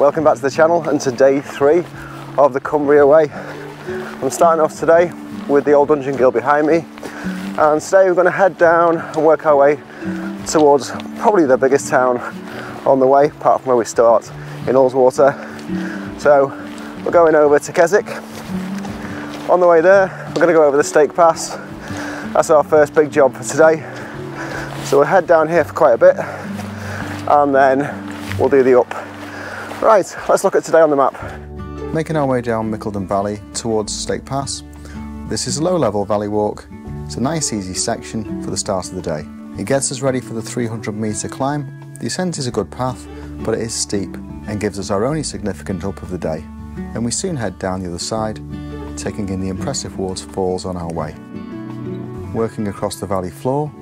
Welcome back to the channel and to day three of the Cumbria Way. I'm starting off today with the old Dungeon Gill behind me, and today we're going to head down and work our way towards probably the biggest town on the way, apart from where we start in Ullswater. So we're going over to Keswick. On the way there, we're going to go over the Stake Pass. That's our first big job for today. So we'll head down here for quite a bit, and then we'll do the up. Right, let's look at today on the map. Making our way down Mickleden Valley towards Stake Pass. This is a low-level valley walk. It's a nice easy section for the start of the day. It gets us ready for the 300-metre climb. The ascent is a good path, but it is steep and gives us our only significant up of the day. And we soon head down the other side, taking in the impressive waterfalls on our way. Working across the valley floor,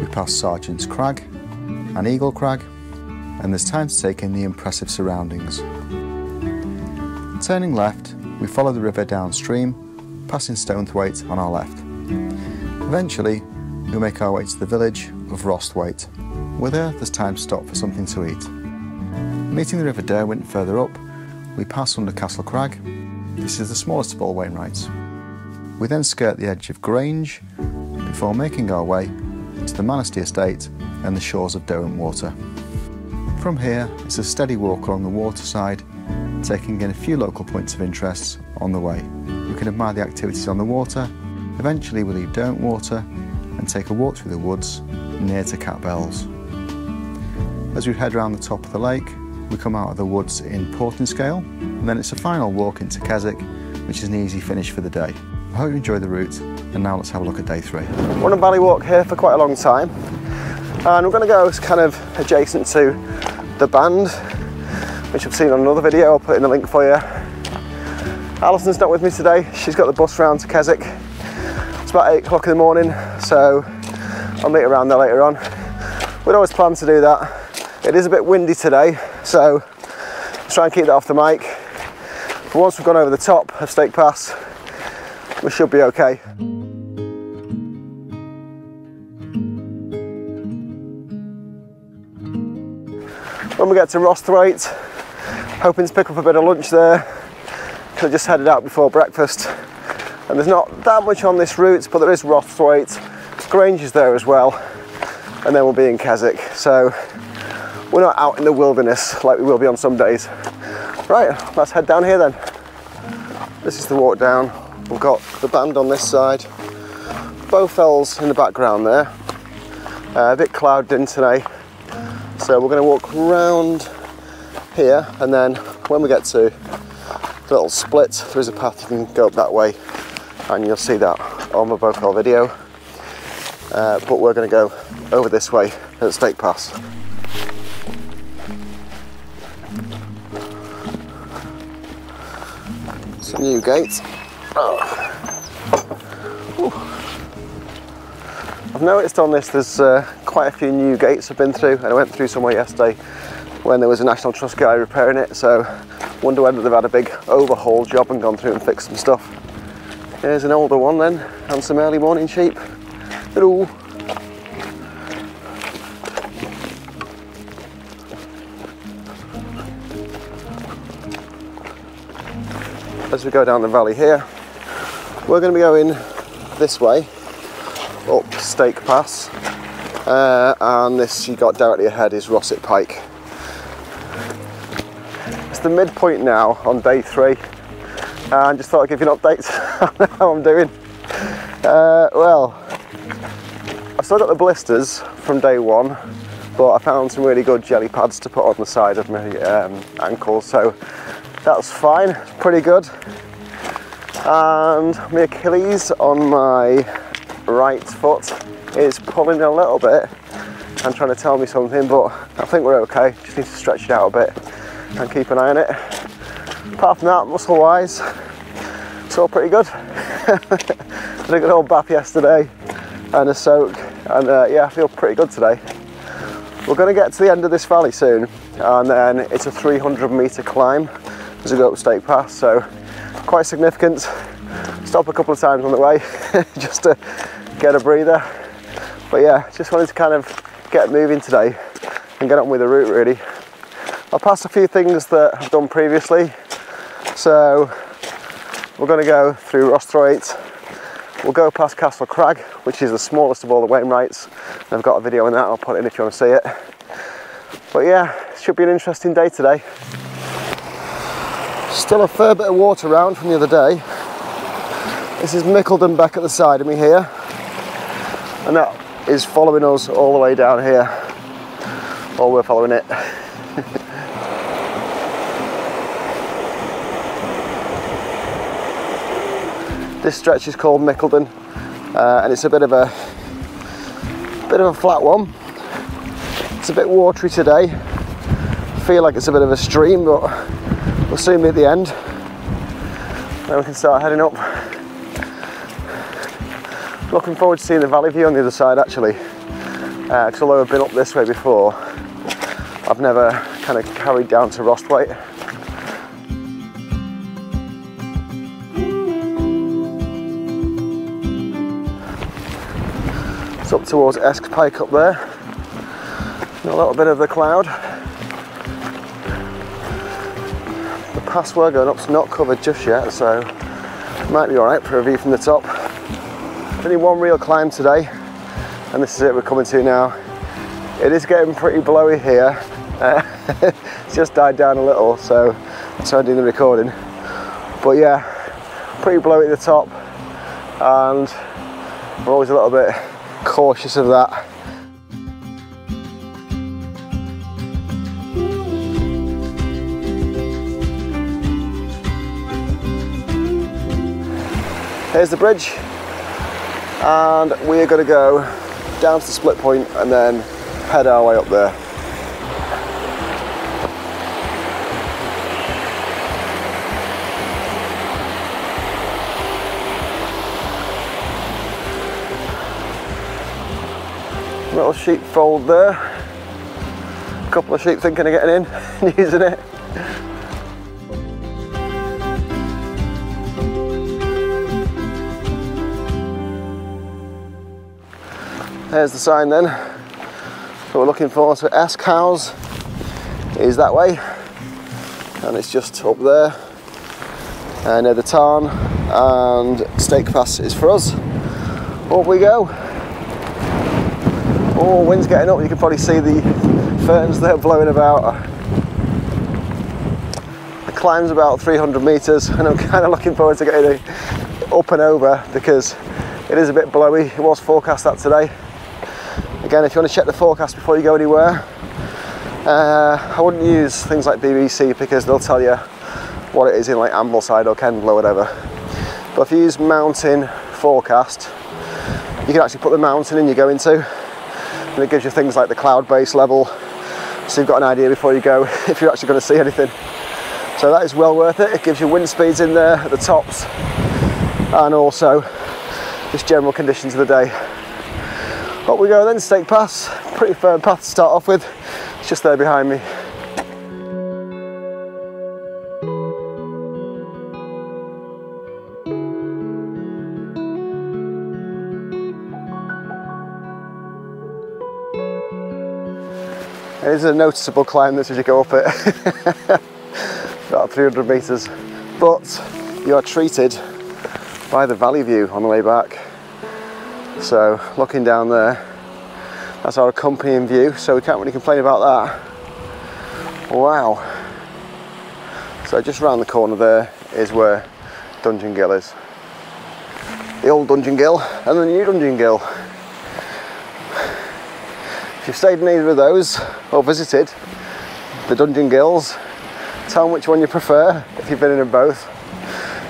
we pass Sergeant's Crag and Eagle Crag, and there's time to take in the impressive surroundings. Turning left, we follow the river downstream, passing Stonethwaite on our left. Eventually, we'll make our way to the village of Rosthwaite. We're there's time to stop for something to eat. Meeting the River Derwent further up, we pass under Castle Crag. This is the smallest of all Wainwrights. We then skirt the edge of Grange before making our way to the Manesty Estate and the shores of Derwent Water. From here, it's a steady walk along the waterside, taking in a few local points of interest on the way. You can admire the activities on the water. Eventually, we'll leave Derwent Water and take a walk through the woods near to Cat Bells. As we head round the top of the lake, we come out of the woods in Portinscale, and then it's a final walk into Keswick, which is an easy finish for the day. I hope you enjoy the route, and now let's have a look at day three. We're on a valley walk here for quite a long time, and we're going to go kind of adjacent to the band, which I've seen on another video. I'll put in the link for you. Alison's not with me today. She's got the bus round to Keswick. It's about 8 o'clock in the morning, so I'll meet her around there later on. We'd always plan to do that. It is a bit windy today, so I'll try and keep that off the mic. But once we've gone over the top of Stake Pass, we should be okay. When we get to Rosthwaite, hoping to pick up a bit of lunch there, because I just headed out before breakfast. And there's not that much on this route, but there is Rosthwaite. Grange is there as well, and then we'll be in Keswick. So we're not out in the wilderness like we will be on some days. Right, let's head down here then. This is the walk down. We've got the band on this side, Bowfell's in the background there, a bit clouded in today, so we're going to walk round here, and then when we get to the little split, there is a path you can go up that way, and you'll see that on my Bowfell video, but we're going to go over this way at Stake Pass. It's a new gate. Oh. I've noticed on this there's quite a few new gates I've been through, and I went through somewhere yesterday when there was a National Trust guy repairing it, so wonder whether they've had a big overhaul job and gone through and fixed some stuff. Here's an older one then, and some early morning sheep. Hello. As we go down the valley here, we're going to be going this way, up Stake Pass, and this you got directly ahead is Rossett Pike. It's the midpoint now on day three, and just thought I'd give you an update on how I'm doing. Well, I've still got the blisters from day one, but I found some really good jelly pads to put on the side of my ankle, so that's fine, pretty good. And my Achilles on my right foot is pulling a little bit and trying to tell me something, but I think we're okay. Just need to stretch it out a bit and keep an eye on it. Apart from that, muscle wise, it's all pretty good. Did a good old bath yesterday and a soak, and yeah, I feel pretty good today. We're going to get to the end of this valley soon, and then it's a 300-metre climb as we go up Stake Pass, so quite significant. Stop a couple of times on the way just to get a breather, but yeah, just wanted to kind of get moving today and get on with the route really. I'll pass a few things that I've done previously. So we're going to go through Rosthwaite. We'll go past Castle Crag, which is the smallest of all the Wainwrights. I've got a video on that, I'll put it in if you want to see it. But yeah, it should be an interesting day today. Still a fair bit of water around from the other day. This is Mickleden back at the side of me here. And that is following us all the way down here. Or we're following it. This stretch is called Mickleden, and it's a bit of a flat one. It's a bit watery today. I feel like it's a bit of a stream, but we'll soon be at the end. Then we can start heading up. Looking forward to seeing the valley view on the other side, actually, because although I've been up this way before, I've never kind of carried down to Rosthwaite. It's up towards Esk Pike up there, and a little bit of the cloud. The pass we're going up's not covered just yet, so it might be alright for a view from the top. Only one real climb today, and this is it we're coming to now. It is getting pretty blowy here, it's just died down a little, so that's why I'm doing the recording. But yeah, pretty blowy at the top, and I'm always a little bit cautious of that. Here's the bridge, and we're going to go down to the split point and then head our way up there. Little sheepfold there. A couple of sheep thinking of getting in and using it. There's the sign then. That's what we're looking for. So Esk House is that way, and it's just up there near the tarn. And Stake Pass is for us. Up we go. Oh, wind's getting up, you can probably see the ferns that are blowing about. The climb's about 300 metres, and I'm kind of looking forward to getting up and over because it is a bit blowy. It was forecast that today. Again, if you want to check the forecast before you go anywhere, I wouldn't use things like BBC because they'll tell you what it is in like Ambleside or Kendal or whatever. But if you use Mountain Forecast, you can actually put the mountain in you go into. And it gives you things like the cloud base level, so you've got an idea before you go if you're actually going to see anything. So that is well worth it. It gives you wind speeds in there at the tops, and also just general conditions of the day. Up we go then, Stake Pass. Pretty firm path to start off with. It's just there behind me. It is a noticeable climb this as you go up it, about 300 metres, but you are treated by the valley view on the way back. So looking down there, that's our accompanying view, so we can't really complain about that. Wow. So just round the corner there is where Dungeon Gill is. The old Dungeon Gill and the new Dungeon Gill. If you've stayed in either of those or visited the Dungeon Gills, tell them which one you prefer if you've been in them both.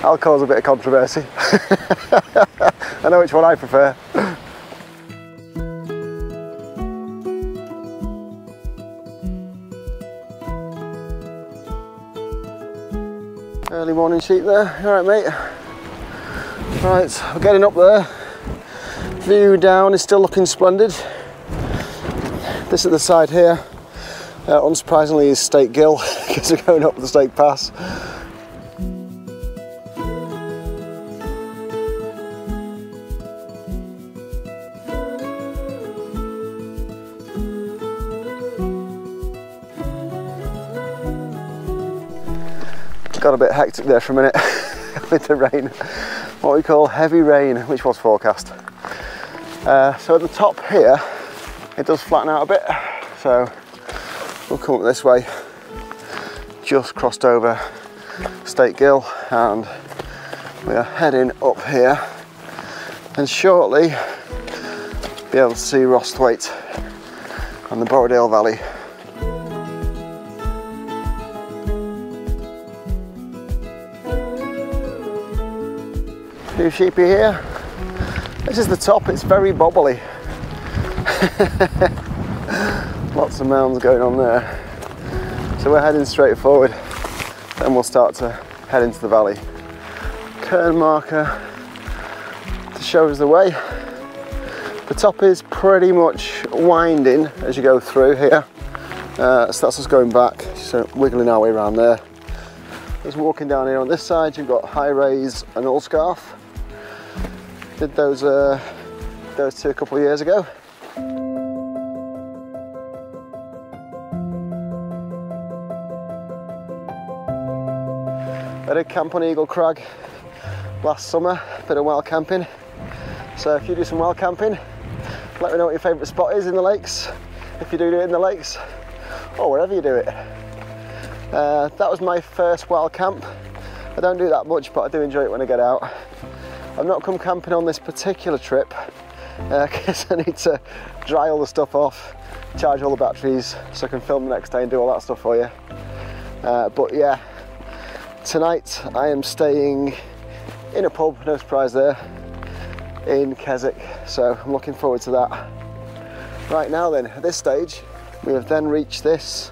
I'll cause a bit of controversy. I know which one I prefer. Early morning sheep there. All right, mate. Right, we're getting up there. View down is still looking splendid. This at the side here, unsurprisingly, is Stake Gill because we're going up the Stake Pass. Got a bit hectic there for a minute with the rain, what we call heavy rain, which was forecast. So at the top here, it does flatten out a bit, so we'll come up this way. Just crossed over Stake Gill and we are heading up here, and shortly be able to see Rosthwaite and the Borrowdale Valley. Few sheepy here. This is the top, it's very bobbly. Lots of mounds going on there. So we're heading straight forward, then we'll start to head into the valley. Cairn marker to show us the way. The top is pretty much winding as you go through here. So that's us going back, so wiggling our way around there. Just walking down here on this side, you've got high raise and Ullscarf. Did those two a couple of years ago. I did camp on Eagle Crag last summer, a bit of wild camping. So if you do some wild camping, let me know what your favourite spot is in the lakes, if you do it in the lakes, or wherever you do it. That was my first wild camp. I don't do that much, but I do enjoy it when I get out. I've not come camping on this particular trip because I need to dry all the stuff off, charge all the batteries so I can film the next day and do all that stuff for you. But yeah, tonight I am staying in a pub, no surprise there, in Keswick, so I'm looking forward to that. Right now then, at this stage, we have then reached this.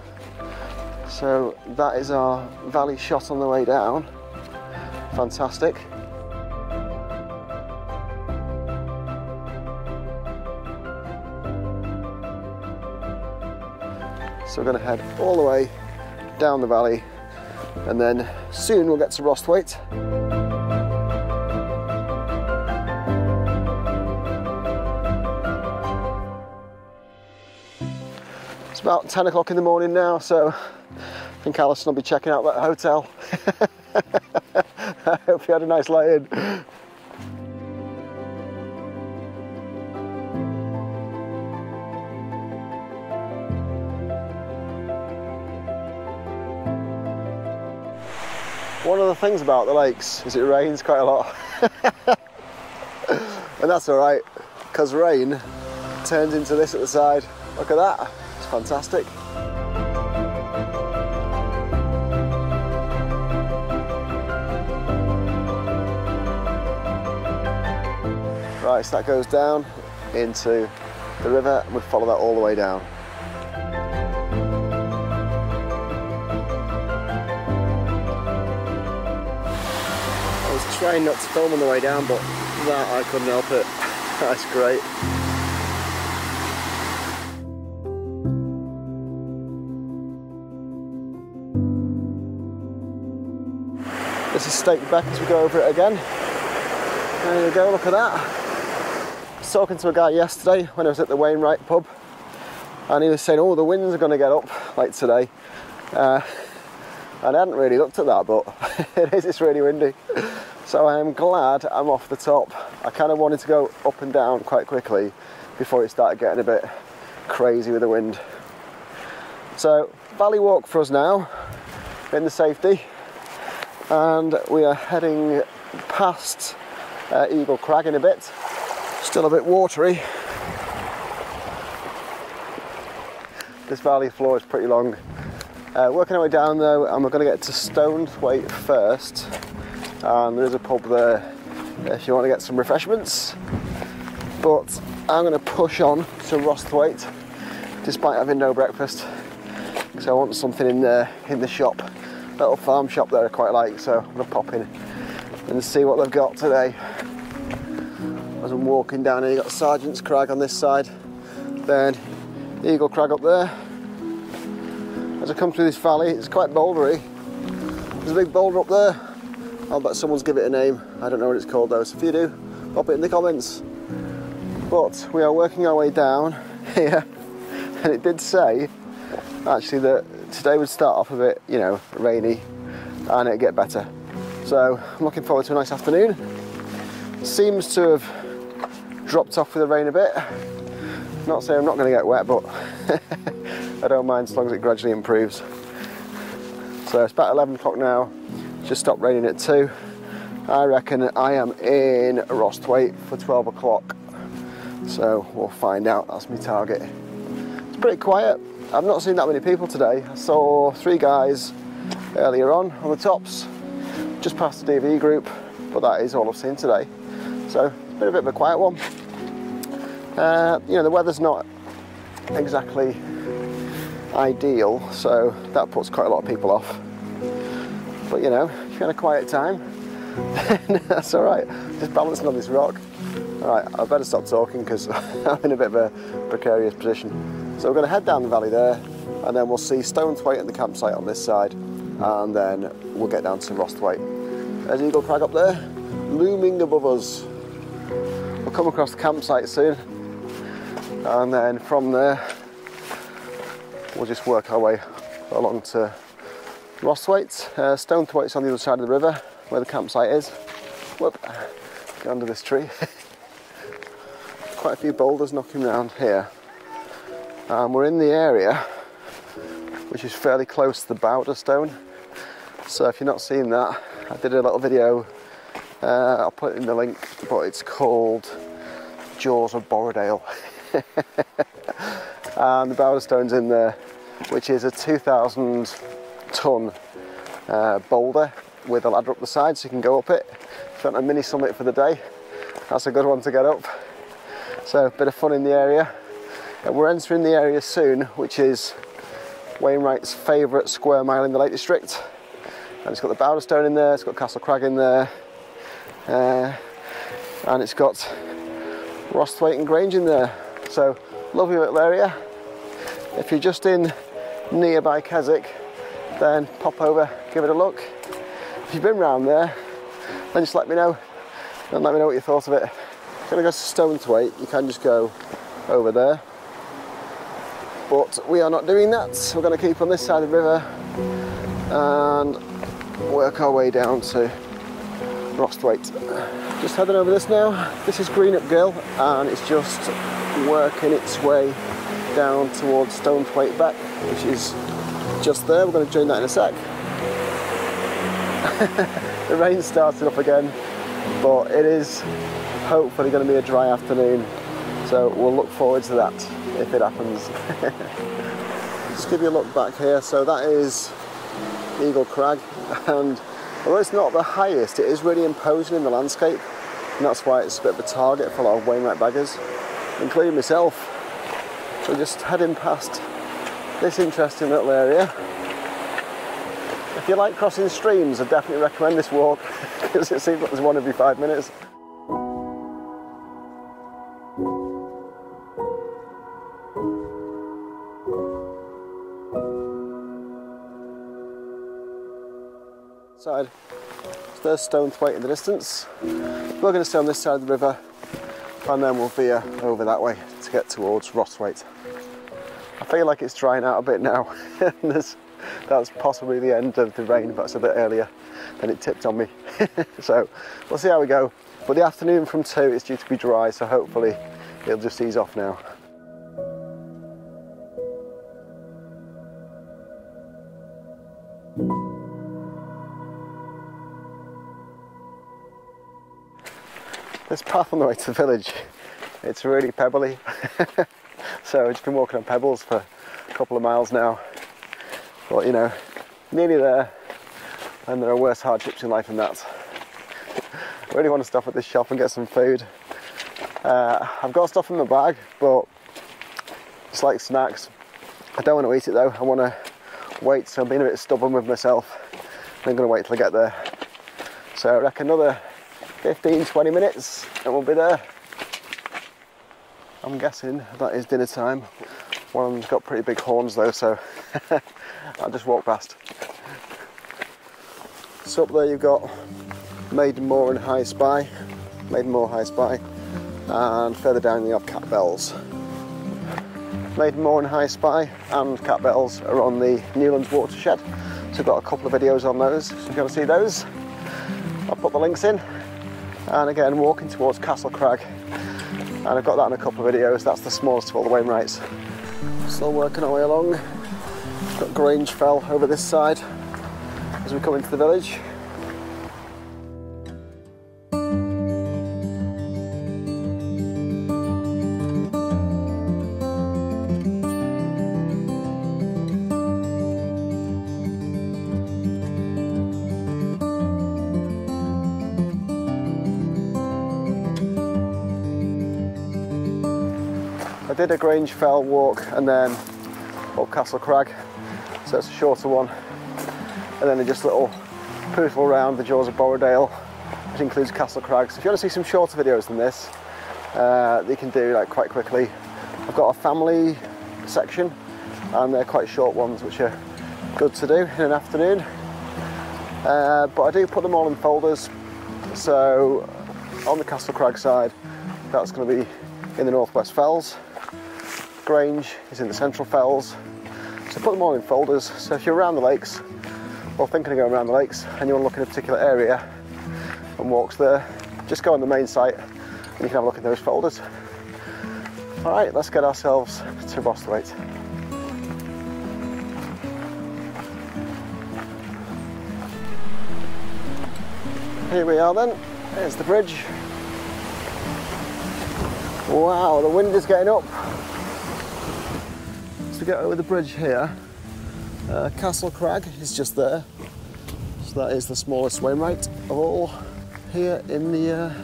So that is our valley shot on the way down. Fantastic. So we're going to head all the way down the valley and then soon we'll get to Rosthwaite. It's about 10 o'clock in the morning now, so I think Alison will be checking out that hotel. I hope you had a nice light in. One of the things about the lakes is it rains quite a lot. And that's all right, because rain turns into this at the side. Look at that, it's fantastic. Right, so that goes down into the river and we follow that all the way down. Trying not to film on the way down, but that I couldn't help it. That's great. This is Stake Beck as we go over it again. There you go, look at that. I was talking to a guy yesterday when I was at the Wainwright pub, and he was saying, oh, the winds are going to get up like today. And I hadn't really looked at that, but it's really windy. So I am glad I'm off the top. I kind of wanted to go up and down quite quickly before it started getting a bit crazy with the wind. So valley walk for us now, in the safety. And we are heading past Eagle Crag in a bit. Still a bit watery. This valley floor is pretty long. Working our way down though, and we're going to get to Stonethwaite first. And there is a pub there if you want to get some refreshments. But I'm going to push on to Rosthwaite, despite having no breakfast, because I want something in the shop. Little farm shop there I quite like, so I'm going to pop in and see what they've got today. As I'm walking down here, you've got Sergeant's Crag on this side, then Eagle Crag up there. As I come through this valley, it's quite bouldery. There's a big boulder up there. I'll bet someone's give it a name. I don't know what it's called though, so if you do, pop it in the comments. But we are working our way down here, and it did say actually that today would start off a bit, you know, rainy, and it'll get better. So I'm looking forward to a nice afternoon. Seems to have dropped off with the rain a bit. Not saying I'm not going to get wet, but I don't mind as long as it gradually improves. So it's about 11 o'clock now, just stopped raining at 2. I reckon I am in Rosthwaite for 12 o'clock, so we'll find out. That's my target. It's pretty quiet. I've not seen that many people today. I saw 3 guys earlier on the tops, just past the DV group, but that is all I've seen today. So it's been a bit of a quiet one. You know, the weather's not exactly ideal, so that puts quite a lot of people off. But you know, if you're in a quiet time, that's all right. Just balancing on this rock. All right, I better stop talking because I'm in a bit of a precarious position. So we're going to head down the valley there, and then we'll see Stonethwaite and the campsite on this side, and then we'll get down to Rosthwaite. There's Eagle Crag up there, looming above us. We'll come across the campsite soon, and then from there we'll just work our way along to Rosthwaite. Stonethwaite's on the other side of the river, where the campsite is. Whoop, get under this tree. Quite a few boulders knocking around here. We're in the area which is fairly close to the Bowderstone. So if you're not seeing that, I did a little video, I'll put it in the link, but it's called Jaws of Borrowdale. And the Bowderstone's in there, which is a 2,000-ton boulder with a ladder up the side, so you can go up it. If you want a mini summit for the day, that's a good one to get up. So a bit of fun in the area. And we're entering the area soon, which is Wainwright's favourite square mile in the Lake District. And it's got the Bowderstone in there, it's got Castle Crag in there, and it's got Rosthwaite and Grange in there. So lovely little area. If you're just in nearby Keswick, then pop over, give it a look. If you've been round there, then just let me know, and let me know what you thought of it. If you're going to go to Stonethwaite, you can just go over there, but we are not doing that. We're going to keep on this side of the river and work our way down to Rosthwaite. Just heading over this now. This is Greenup Gill, and it's just working its way down towards Stonethwaite back, which is just there. We're going to join that in a sec. The rain started up again, but it is hopefully going to be a dry afternoon, so we'll look forward to that if it happens. Just give you a look back here. So that is Eagle Crag, and although it's not the highest, it is really imposing in the landscape, and that's why it's a bit of a target for a lot of Wainwright baggers, including myself. So just heading past this interesting little area. If you like crossing streams, I definitely recommend this walk, because it seems like there's one every 5 minutes. Side, so there's Stonethwaite in the distance. We're going to stay on this side of the river, and then we'll veer over that way to get towards Rosthwaite. I feel like it's drying out a bit now. That's possibly the end of the rain, but it's a bit earlier than it tipped on me. So we'll see how we go. But the afternoon from 2 is due to be dry, so hopefully it'll just ease off now. This path on the way to the village, it's really pebbly. So I've just been walking on pebbles for a couple of miles now. But you know, nearly there, and there are worse hardships in life than that. I really want to stop at this shop and get some food. I've got stuff in my bag, but it's like snacks. I don't want to eat it though, I want to wait, so I'm being a bit stubborn with myself. I'm going to wait till I get there. So I reckon another 15-20 minutes and we'll be there. I'm guessing that is dinner time. One of them's got pretty big horns though, so I'll just walk past. So up there you've got Maidenmore and High Spy, Maidenmore, High Spy, and further down you have Cat Bells. Maidenmore and High Spy and Cat Bells are on the Newlands watershed, So I've got a couple of videos on those, so if you want to see those, I'll put the links in. And again, walking towards Castle Crag. And I've got that in a couple of videos. That's the smallest of all the Wainwrights. Still working our way along. We've got Grange Fell over this side as we come into the village. I did a Grange Fell walk and then up Castle Crag, so it's a shorter one, and then a just little poodle around the Jaws of Borrowdale, which includes Castle Crag. So if you want to see some shorter videos than this, you can do like quite quickly. I've got a family section, and they're quite short ones, which are good to do in an afternoon. But I do put them all in folders. So on the Castle Crag side, that's going to be in the Northwest Fells. Grange is in the Central Fells, so put them all in folders. So if you're around the lakes, or thinking of going around the lakes, and you want to look at a particular area and walks there, just go on the main site and you can have a look at those folders. All right, let's get ourselves to Rosthwaite. Here we are then, there's the bridge. Wow, the wind is getting up. To get over the bridge here, Castle Crag is just there, so that is the smallest Wainwright of all here in the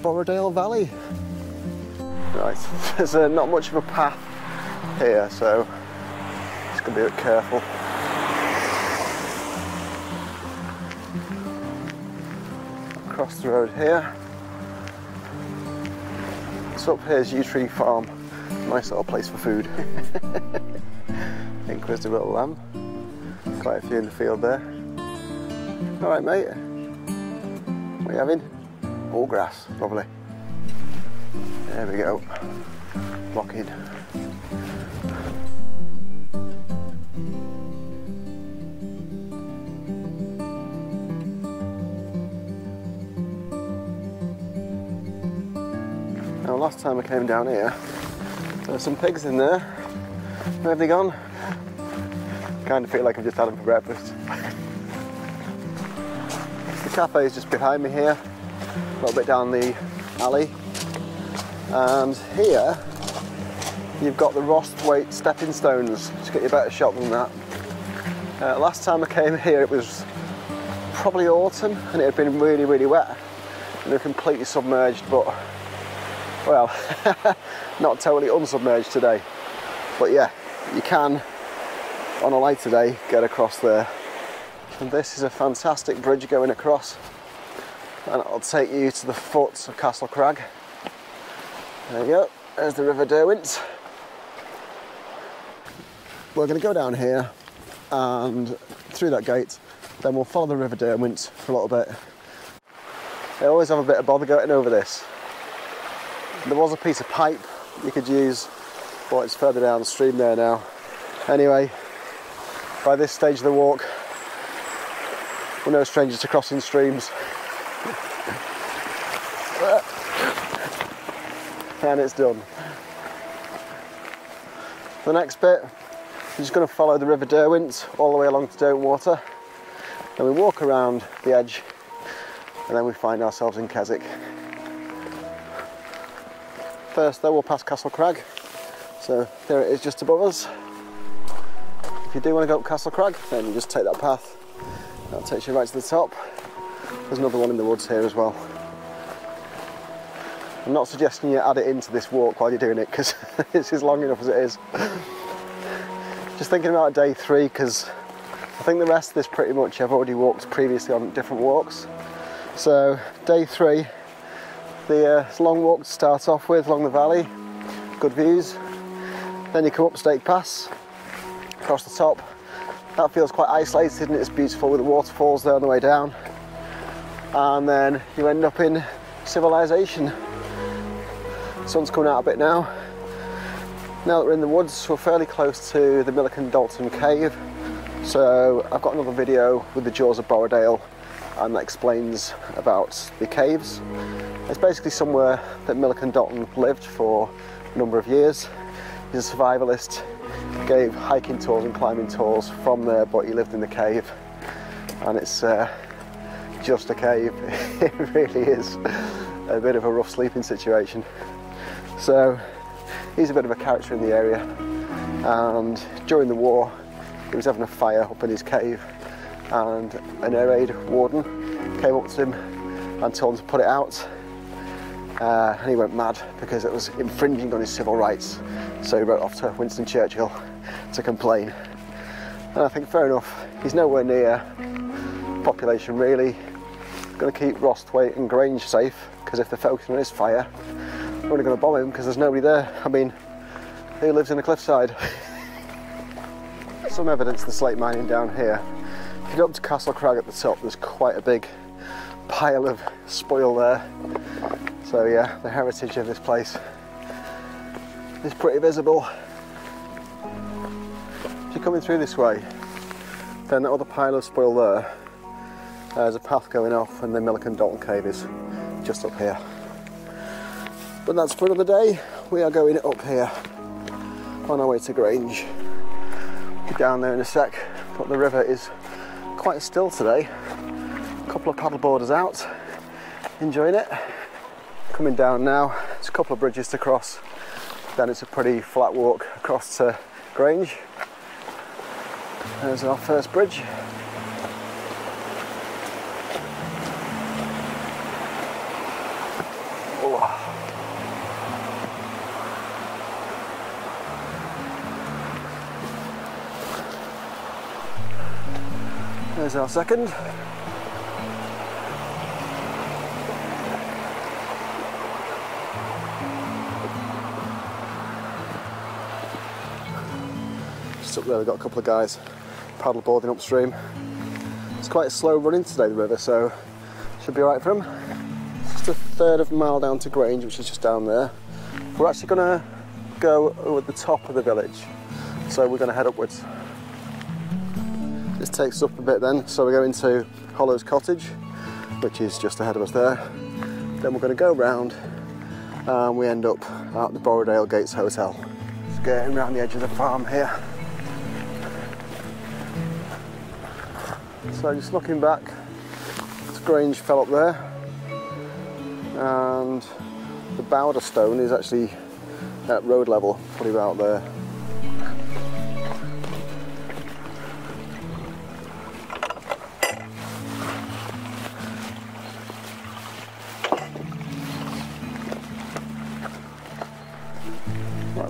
Borrowdale Valley. Right, there's not much of a path here, so just gonna be a bit careful. Across the road here, so up here's Yew Tree Farm. Nice little place for food. Inquisitive little lamb. Quite a few in the field there. Alright mate, what are you having? All grass, lovely. There we go, lock in. Now last time I came down here, there's some pigs in there. Where have they gone? Kind of feel like I've just had them for breakfast. The cafe is just behind me here, a little bit down the alley. And here, you've got the Rosthwaite stepping stones to get you a better shot than that. Last time I came here, it was probably autumn and it had been really, really wet. And they were completely submerged, but well, not totally unsubmerged today, but yeah, you can, on a lighter day, get across there. And this is a fantastic bridge going across, and it'll take you to the foot of Castle Crag. There you go, there's the River Derwent. We're going to go down here and through that gate, then we'll follow the River Derwent for a little bit. I always have a bit of bother going over this. There was a piece of pipe you could use, but it's further downstream there now. Anyway, by this stage of the walk, we're no strangers to crossing streams. And it's done. The next bit, I'm just going to follow the River Derwent all the way along to Derwent Water. Then we walk around the edge, and then we find ourselves in Keswick. First though, we'll pass Castle Crag, so there it is just above us. If you do want to go up Castle Crag, then you just take that path. That takes you right to the top. There's another one in the woods here as well. I'm not suggesting you add it into this walk while you're doing it, because it's as long enough as it is. Just thinking about day three, because I think the rest of this pretty much I've already walked previously on different walks. So day three, it's a long walk to start off with along the valley, good views. Then you come up Stake Pass, across the top. That feels quite isolated and it's beautiful with the waterfalls there on the way down. And then you end up in civilization. The sun's coming out a bit now. Now that we're in the woods, we're fairly close to the Millican Dalton Cave. So I've got another video with the Jaws of Borrowdale, and that explains about the caves. It's basically somewhere that Millican Dalton lived for a number of years. He's a survivalist, gave hiking tours and climbing tours from there, but he lived in the cave, and it's just a cave. It really is a bit of a rough sleeping situation. So he's a bit of a character in the area, and during the war he was having a fire up in his cave, and an air raid warden came up to him and told him to put it out, and he went mad because it was infringing on his civil rights, so he wrote off to Winston Churchill to complain. And I think fair enough, he's nowhere near population really. Going to keep Rosthwaite and Grange safe, because if they're focusing on his fire, we're only going to bomb him because there's nobody there. I mean, who lives in the cliffside? Some evidence of the slate mining down here. If you go up to Castle Crag at the top, there's quite a big pile of spoil there. So yeah, the heritage of this place is pretty visible. If you're coming through this way, then that other pile of spoil there, there's a path going off, and the Millican Dalton Cave is just up here. But that's for another day. We are going up here on our way to Grange. We'll be down there in a sec, but the river is quite still today. A couple of paddleboarders out, enjoying it. Coming down now, there's a couple of bridges to cross, then it's a pretty flat walk across to Grange. There's our first bridge. There's our second. Just up there, we've got a couple of guys paddleboarding upstream. It's quite a slow running today, the river, so should be alright for him. It's just a third of a mile down to Grange, which is just down there. We're actually going to go over the top of the village, so we're going to head upwards. This takes us up a bit then, so we're going to Hollow's Cottage, which is just ahead of us there. Then we're going to go round, and we end up at the Borrowdale Gates Hotel. Just getting round the edge of the farm here. So just looking back, it's Grange Fell up there, and the Bowderstone is actually at road level, probably about there.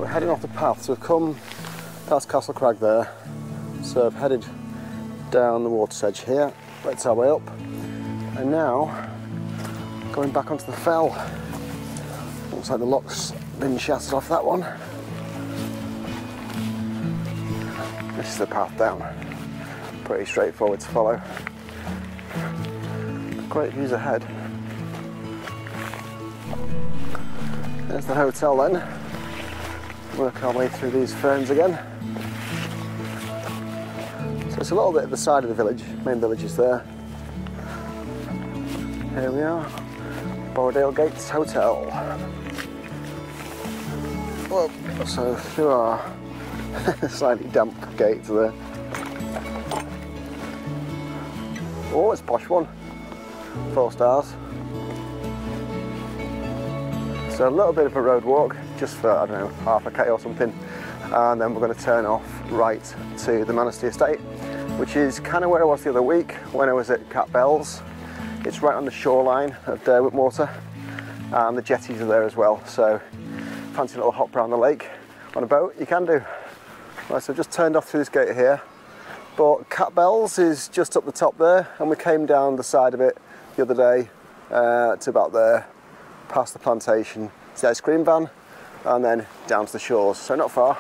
Heading off the path, so we've come past Castle Crag there, so I've headed down the water's edge here, that's our way up, and now going back onto the fell. Looks like the lock's been shattered off that one. This is the path down, pretty straightforward to follow. Great views ahead. There's the hotel then. Work our way through these ferns again. So it's a little bit at the side of the village, main village is there. Here we are, Borrowdale Gates Hotel. Well, so through our slightly damp gate there. Oh, it's a posh one. 4 stars. So a little bit of a road walk, just for, I don't know, half a K or something, and then we're going to turn off right to the Manesty Estate, which is kind of where I was the other week when I was at Cat Bells. It's right on the shoreline of Derwent Water, and the jetties are there as well, so fancy a little hop around the lake on a boat, you can do. Right, so I've just turned off through this gate here, but Cat Bells is just up the top there, and we came down the side of it the other day to about there, past the plantation to the ice cream van, and then down to the shores, so not far.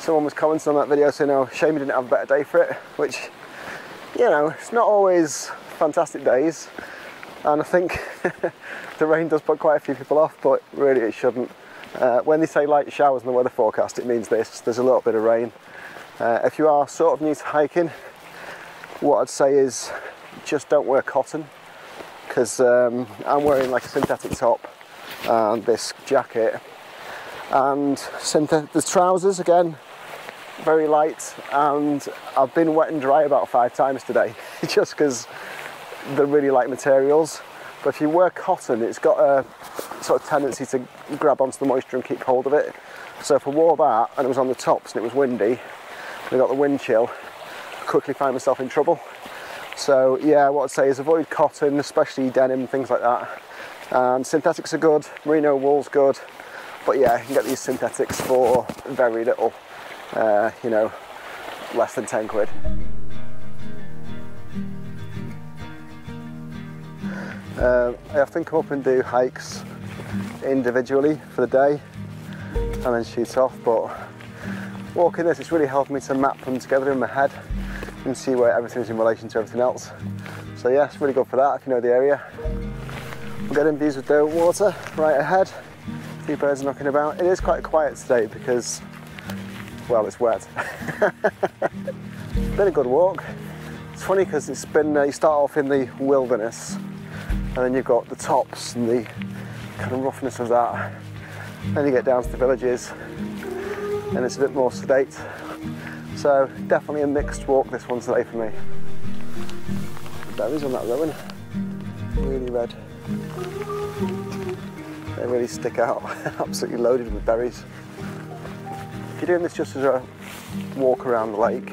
Someone was commenting on that video saying, oh, shame you didn't have a better day for it, which, you know, it's not always fantastic days, and I think the rain does put quite a few people off, but really it shouldn't. When they say light showers in the weather forecast, it means this, there's a little bit of rain. If you are sort of new to hiking, what I'd say is just don't wear cotton, because I'm wearing like a synthetic top and this jacket, and the trousers again very light, and I've been wet and dry about 5 times today just because they're really light materials. But if you wear cotton, it's got a sort of tendency to grab onto the moisture and keep hold of it. So if I wore that and it was on the tops and it was windy, and I got the wind chill, I quickly find myself in trouble. So yeah, what I'd say is avoid cotton, especially denim, things like that. And synthetics are good, merino wool's good, but yeah, you can get these synthetics for very little, you know, less than 10 quid. I often come up and do hikes individually for the day and then shoot off, but walking this, it's really helped me to map them together in my head and see where everything is in relation to everything else. So yeah, it's really good for that if you know the area. We're getting views of Derwent Water right ahead, a few birds knocking about. It is quite quiet today because, well, it's wet. Been a good walk. It's funny because it's been, you start off in the wilderness, and then you've got the tops and the kind of roughness of that. Then you get down to the villages and it's a bit more sedate. So definitely a mixed walk this one today for me. The berries on that rowan, really red. They really stick out, absolutely loaded with berries. If you're doing this just as a walk around the lake,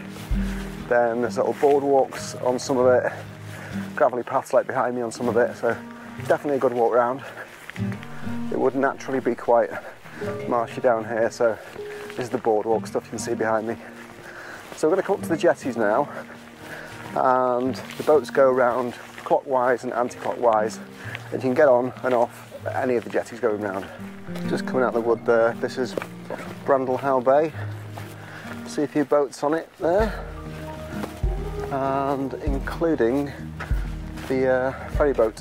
then there's little boardwalks on some of it, gravelly paths like behind me on some of it, so definitely a good walk round. It would naturally be quite marshy down here, so this is the boardwalk stuff you can see behind me. So we're going to come up to the jetties now, and the boats go round clockwise and anti-clockwise, and you can get on and off any of the jetties going round. Just coming out of the wood there, this is Brandlehow Bay. See a few boats on it there, and including the ferry boat.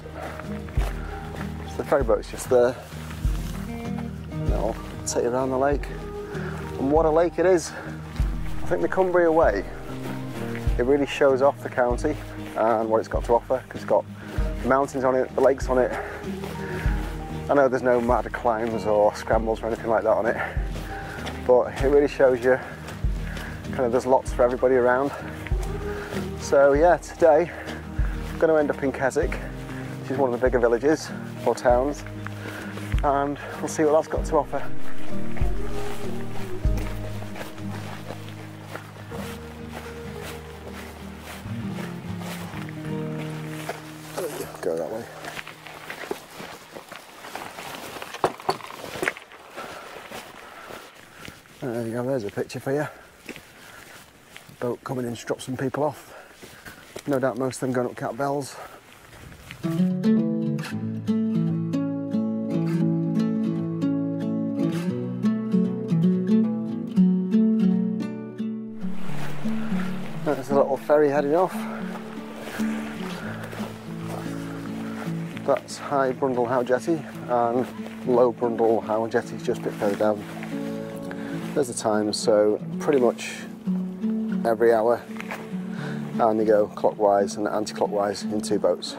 So the ferry boat's just there. That'll take you around the lake. And what a lake it is. I think the Cumbria Way, it really shows off the county and what it's got to offer, because it's got the mountains on it, the lakes on it. I know there's no mad climbs or scrambles or anything like that on it, but it really shows you kind of there's lots for everybody around. So yeah, today I'm going to end up in Keswick, which is one of the bigger villages or towns, and we'll see what that's got to offer. Go that way. There you go, there's a picture for you. Boat coming in to drop some people off. No doubt most of them going up Cat Bells. There's a little ferry heading off. That's High Brundlehow Jetty, and Low Brundlehow Jetty is just a bit further down. There's the time, so pretty much every hour, and they go clockwise and anti-clockwise in 2 boats.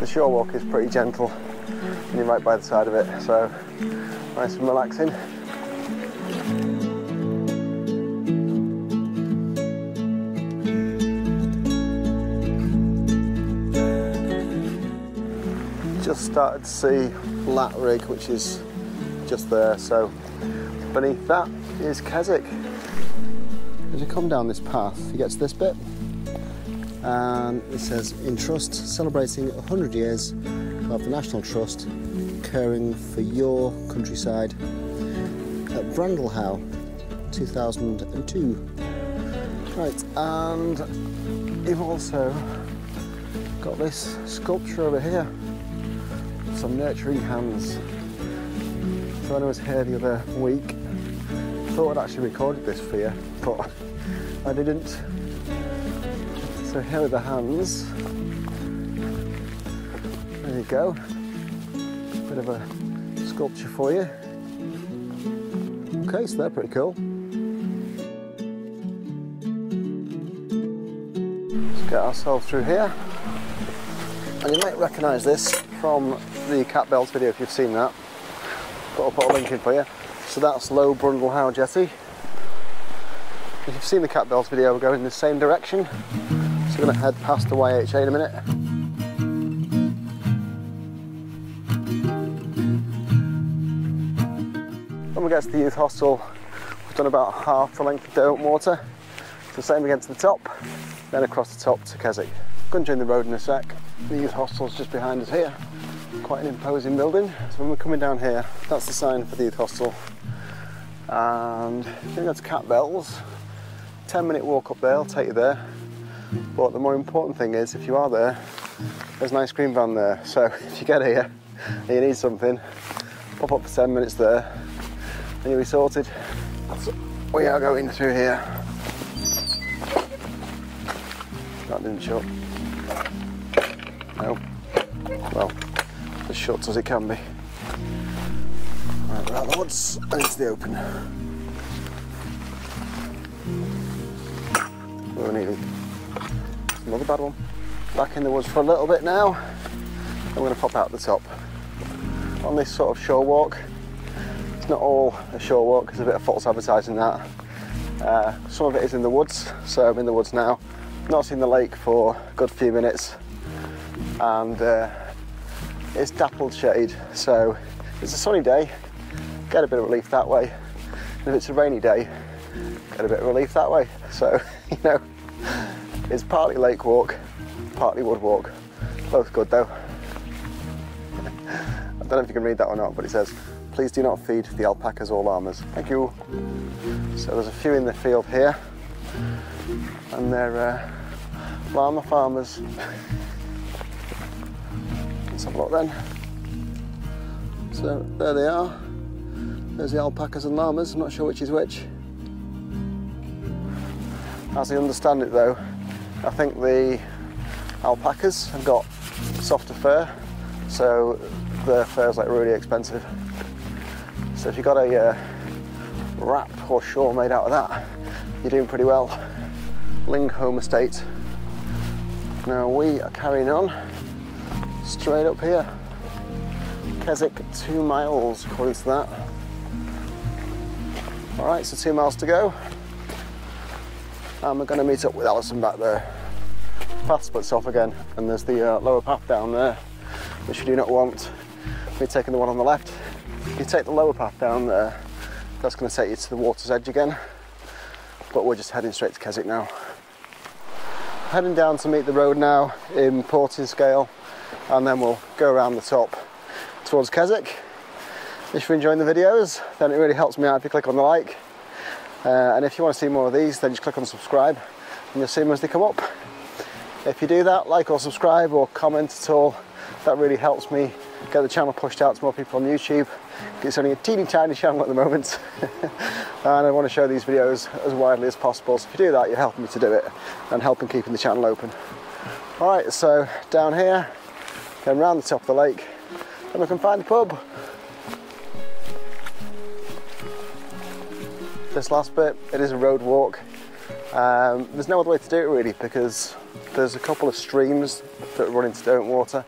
The shore walk is pretty gentle and you're right by the side of it, so nice and relaxing. Just started to see Latrig, which is just there, so beneath that is Keswick. As you come down this path, you get to this bit, and it says, in trust, celebrating 100 years of the National Trust, caring for your countryside at Brandlehow, 2002. Right, and you've also got this sculpture over here. Some nurturing hands. So when I was here the other week, I thought I'd actually recorded this for you, but I didn't. So here are the hands. There you go. bit of a sculpture for you. Okay, so they're pretty cool. Let's get ourselves through here. And you might recognise this from the Cat Bells video if you've seen that, but I'll put a link in for you. So that's Low Brundle Howe Jetty. If you've seen the Cat Bells video, we're going in the same direction. So we're going to head past the YHA in a minute. When we get to the youth hostel, we've done about half the length of Derwent Water. It's the same again to the top, then across the top to Keswick. Going to join the road in a sec. The youth hostel's just behind us here. Quite an imposing building. So when we're coming down here, that's the sign for the youth hostel. And I think that's Cat Bells. 10-minute walk up there, I'll take you there. But the more important thing is, if you are there, there's an ice cream van there. So if you get here and you need something, pop up for 10 minutes there and you'll be sorted. So we are going through here. That didn't shut. No. Well, as shut as it can be. Right, we're out of the woods and into the open. We're needing another bad one. Back in the woods for a little bit now. I'm going to pop out the top. On this sort of shore walk, it's not all a shore walk, there's a bit of false advertising that. Some of it is in the woods, so I'm in the woods now. Not seen the lake for a good few minutes, and it's dappled shade, so it's a sunny day, get a bit of relief that way, and if it's a rainy day, get a bit of relief that way. So, you know, it's partly lake walk, partly wood walk, both good though. I don't know if you can read that or not, but it says, please do not feed the alpacas or llamas. Thank you. So there's a few in the field here, and they're llama farmers. Let's have a look then. So there they are. There's the alpacas and llamas. I'm not sure which is which. As I understand it though, I think the alpacas have got softer fur, so their fur's like really expensive. So if you've got a wrap or shawl made out of that, you're doing pretty well. Lingholm Estate. Now we are carrying on straight up here. Keswick, 2 miles according to that. All right, so 2 miles to go. And we're going to meet up with Alison back there. Path splits off again, and there's the lower path down there, which we do not want. We've taken the one on the left. If you take the lower path down there, that's going to take you to the water's edge again. But we're just heading straight to Keswick now. Heading down to meet the road now in Portinscale, and then we'll go around the top towards Keswick. If you're enjoying the videos, then it really helps me out if you click on the like. And if you want to see more of these, then just click on subscribe and you'll see them as they come up. If you do that, like or subscribe or comment at all, that really helps me get the channel pushed out to more people on YouTube. It's only a teeny tiny channel at the moment. And I want to show these videos as widely as possible. So if you do that, you're helping me to do it and helping keeping the channel open. All right, so down here, then round the top of the lake, and we can find the pub. This last bit, it is a road walk. There's no other way to do it really, because there's a couple of streams that run into Derwent Water,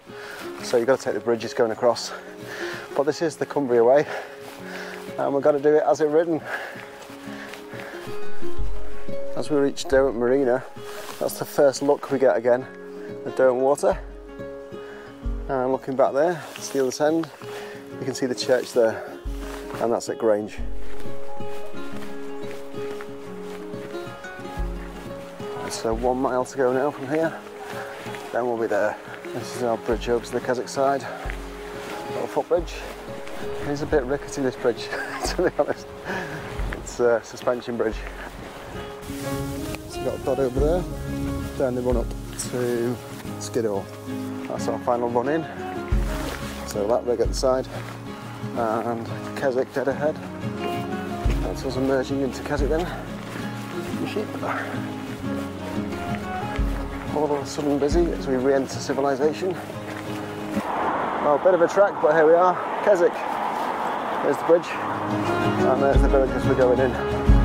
so you've got to take the bridges going across. But this is the Cumbria Way, and we've got to do it as it's written. As we reach Derwent Marina, that's the first look we get again at Derwent Water. And looking back there, it's the other end. You can see the church there, and that's at Grange. So 1 mile to go now from here, then we'll be there. This is our bridge over to the Keswick side, little footbridge. It is a bit rickety, this bridge, to be honest. It's a suspension bridge. So we've got a dot over there, then they run up to Skiddaw. That's our final run in. So that rig at the side and Keswick dead ahead. That's us emerging into Keswick then. The sheep. All of a sudden busy as we re-enter civilization. Well, a bit of a trek, but here we are. Keswick. There's the bridge, and there's the village as we're going in.